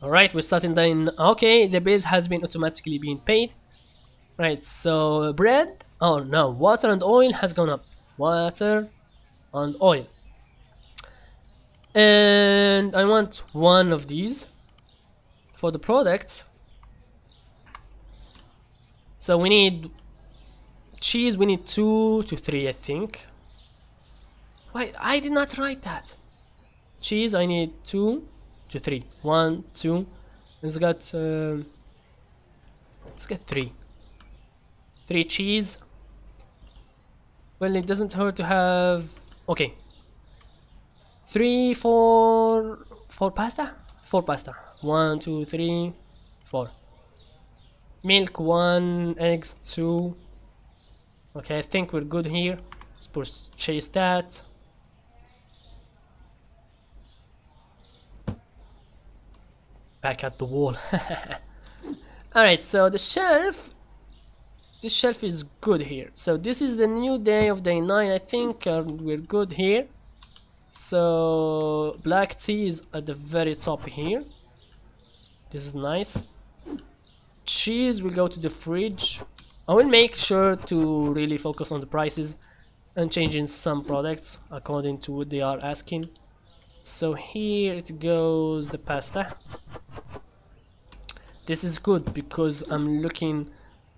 Alright, we're starting then. Okay, the base has been automatically being paid. Right, so bread. Oh no, water and oil has gone up. Water and oil. And I want one of these for the products. So we need cheese, we need 2 to 3, I think. Wait, I did not write that. Cheese, I need 2 to 3. 1, 2. Let's get 3. 3 cheese. Well, it doesn't hurt to have. Okay. 3, 4 pasta. 4 pasta. 1, 2, 3, 4. Milk 1, eggs 2. Okay, I think we're good here. Let's purchase that. Back at the wall. Alright, so the shelf. This shelf is good here. So this is the new day of day 9. I think we're good here. So black tea is at the very top here. This is nice. Cheese will go to the fridge. I will make sure to really focus on the prices and changing some products according to what they are asking. So here it goes the pasta. This is good because I'm looking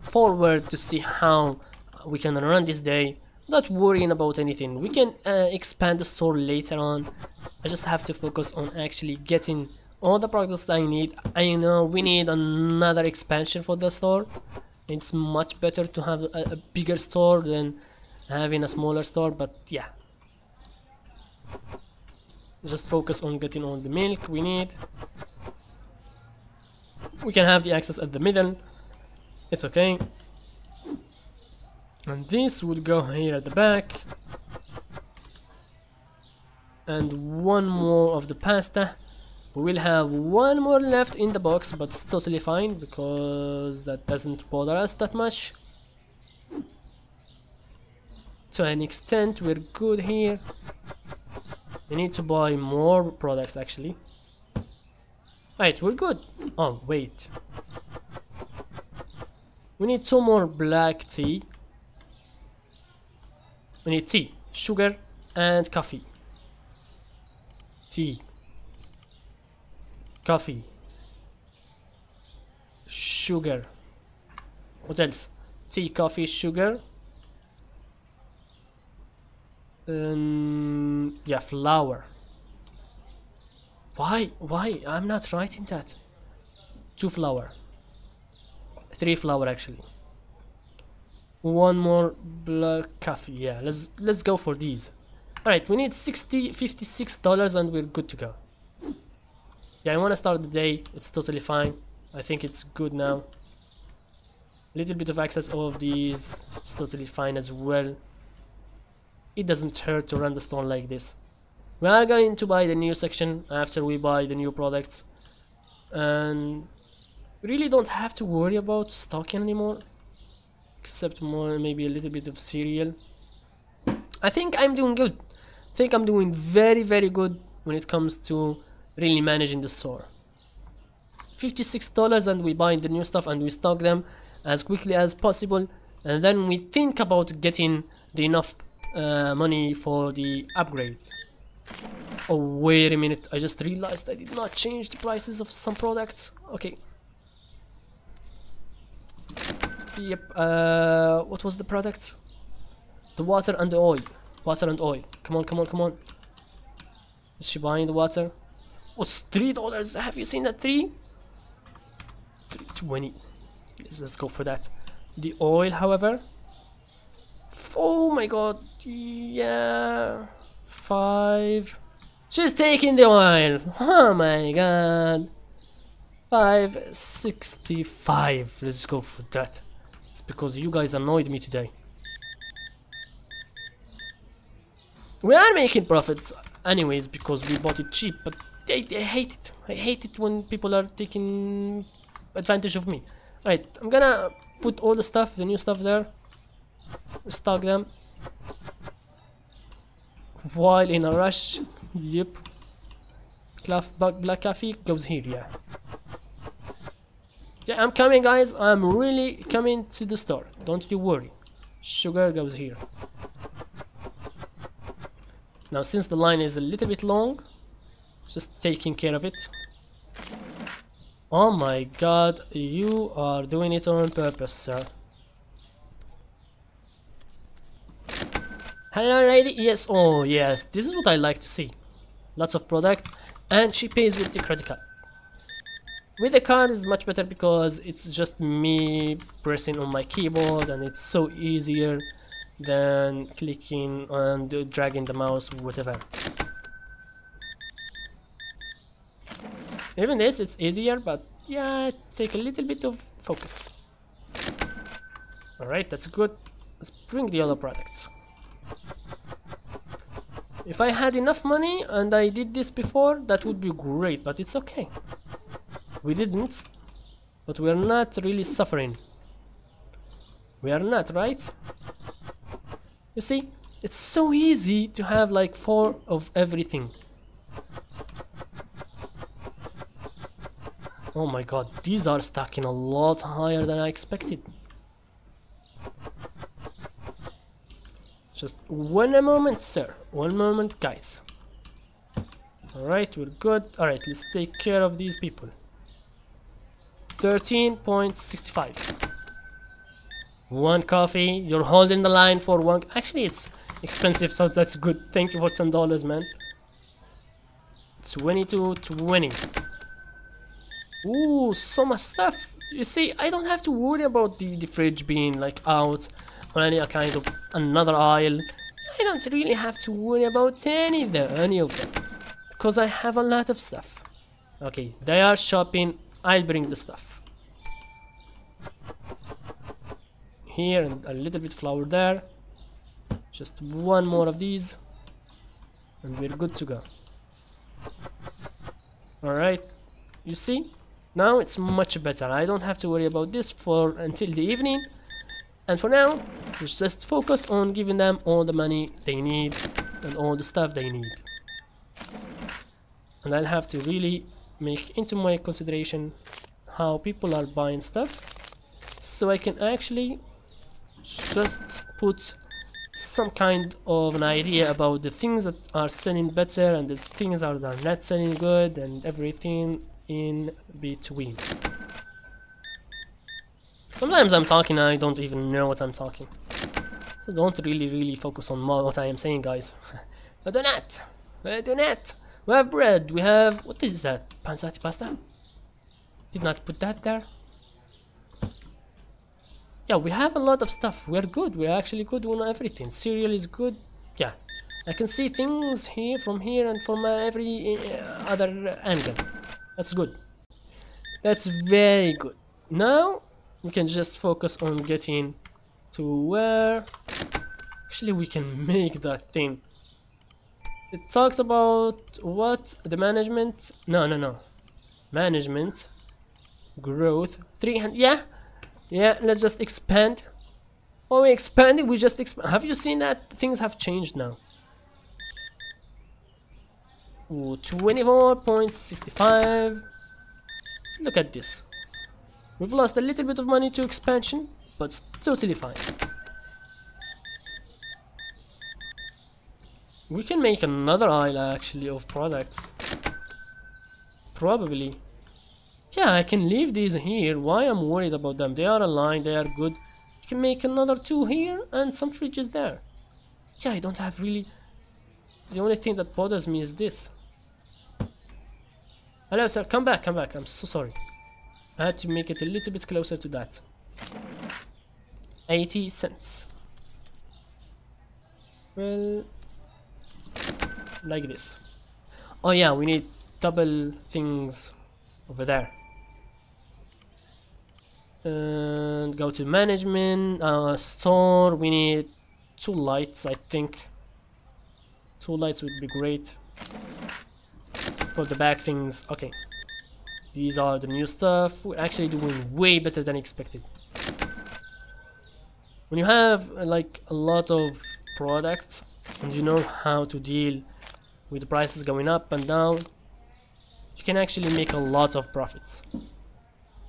forward to see how we can run this day, not worrying about anything. We can expand the store later on. I just have to focus on actually getting all the products I need. I know we need another expansion for the store. It's much better to have a bigger store than having a smaller store, but yeah, just focus on getting all the milk we need. We can have the access at the middle. It's okay. And this would go here at the back. And one more of the pasta. We will have one more left in the box, but it's totally fine because that doesn't bother us that much. To an extent, we're good here. We need to buy more products actually. Right, we're good. Oh, wait. We need 2 more black tea. We need tea, sugar, and coffee. Tea, coffee, sugar. What else? Tea, coffee, sugar. Yeah, flour. Why? Why? I'm not writing that. 2 flour. 3 flour actually. 1 more black coffee. Yeah, let's go for these. All right, we need $56 and we're good to go. Yeah, I want to start the day. It's totally fine. I think it's good now. Little bit of access of these. It's totally fine as well. It doesn't hurt to run the store like this. We are going to buy the new section after we buy the new products, and we really don't have to worry about stocking anymore, except more maybe a little bit of cereal. I think I'm doing good. I think I'm doing very, very good when it comes to really managing the store. $56 and we buy the new stuff and we stock them as quickly as possible, and then we think about getting the enough money for the upgrade. Oh wait a minute, I just realized I did not change the prices of some products. Okay. Yep, what was the product? The water and the oil. Water and oil. Come on, come on, come on. Is she buying the water? What's $3? Have you seen that 3? 320. Let's go for that. The oil, however. Oh my god. Yeah. 5. She's taking the oil. Oh my god. 565. Let's go for that. It's because you guys annoyed me today. We are making profits anyways because we bought it cheap, but I hate it. I hate it when people are taking advantage of me. Alright, I'm gonna put all the stuff, the new stuff there. Stock them. While in a rush. Yep. Black coffee goes here, yeah. Okay, I'm coming, guys. I'm really coming to the store. Don't you worry. Sugar goes here. Now, since the line is a little bit long, just taking care of it. Oh my god, you are doing it on purpose, sir. Hello, lady. Yes, oh yes, this is what I like to see. Lots of product, and she pays with the credit card. With the card is much better because it's just me pressing on my keyboard, and it's so easier than clicking and dragging the mouse or whatever. Even this, it's easier, but yeah, take a little bit of focus. Alright, that's good. Let's bring the other products. If I had enough money and I did this before, that would be great, but it's okay. We didn't, but we're not really suffering. We are not, right? You see, it's so easy to have like 4 of everything. Oh my god, these are stacking a lot higher than I expected. Just one moment, sir. One moment, guys. Alright, we're good. Alright, let's take care of these people. 13.65. One coffee. You're holding the line for one. Actually, it's expensive, so that's good. Thank you for $10, man. 22.20. Ooh, so much stuff. You see, I don't have to worry about the fridge being like out on any kind of another aisle. I don't really have to worry about any of them because I have a lot of stuff. Okay, they are shopping. I'll bring the stuff here and a little bit flour there. Just one more of these and we're good to go. Alright, you see? Now it's much better. I don't have to worry about this for until the evening, and for now let's just focus on giving them all the money they need and all the stuff they need. And I'll have to really make into my consideration how people are buying stuff, so I can actually just put some kind of an idea about the things that are selling better and the things that are not selling good and everything in between. Sometimes I'm talking and I don't even know what I'm talking, so don't really focus on what I am saying, guys. I do not. We have bread, we have... what is that? Panzati pasta? Did not put that there. Yeah, we have a lot of stuff. We're good, we're actually good on everything. Cereal is good, yeah. I can see things here, from here, and from every other angle. That's good. That's very good. Now, we can just focus on getting to where... actually, we can make that thing. It talks about what the management, management, growth, 300, yeah, let's just expand. Oh, we expanded, we just expand. Have you seen that? Things have changed now. Ooh, 24.65, look at this. We've lost a little bit of money to expansion, but it's totally fine. We can make another aisle actually of products. Probably. Yeah, I can leave these here. Why I'm worried about them? They are aligned, they are good. You can make another 2 here and some fridges there. Yeah, I don't have really... the only thing that bothers me is this. Hello, sir. Come back, come back. I'm so sorry. I had to make it a little bit closer to that. 80 cents. Well... like this. Oh yeah, we need double things over there. And go to management, store. We need 2 lights, I think. 2 lights would be great for the back things. Okay, these are the new stuff. We're actually doing way better than expected. When you have like a lot of products and you know how to deal with the prices going up and down, you can actually make a lot of profits.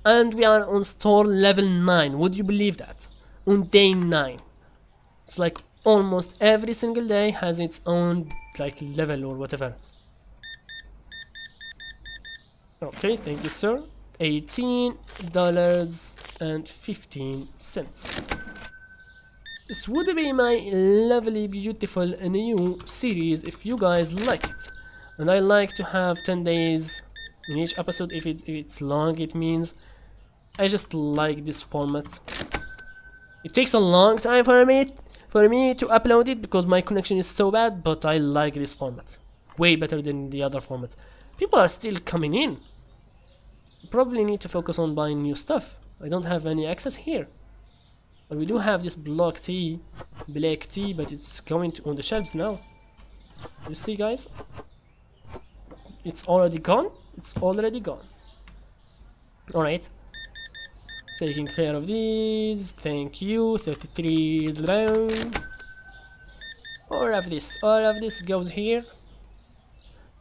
and we are on store level 9. Would you believe that? On day 9. It's like almost every single day has its own like level or whatever. Okay, thank you, sir. $18.15. This would be my lovely, beautiful new series if you guys like it. And I like to have 10 days in each episode. If it's long, it means I just like this format. It takes a long time for me to upload it because my connection is so bad, but I like this format way better than the other formats. People are still coming in. Probably need to focus on buying new stuff. I don't have any access here. But we do have this black tea, but it's going to on the shelves now. You see, guys? It's already gone. It's already gone. Alright. Taking care of these. Thank you. 33 round. All of this goes here.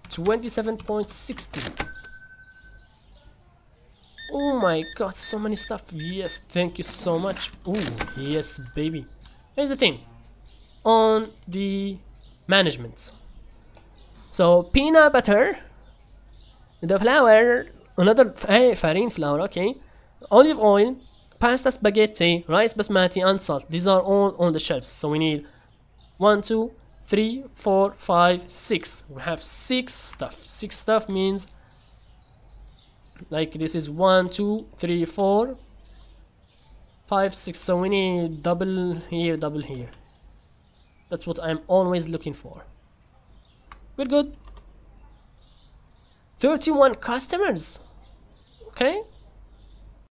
27.60. Oh my god, so many stuff. Yes, thank you so much. Oh yes, baby. Here's the thing on the management. So peanut butter, the flour, another farine flour, okay, olive oil, pasta, spaghetti, rice basmati, and salt. These are all on the shelves. So we need 1, 2, 3, 4, 5, 6. We have 6 stuff. 6 stuff means like this is 1, 2, 3, 4, 5, 6. So we need double here. That's what I'm always looking for. We're good. 31 customers. Okay.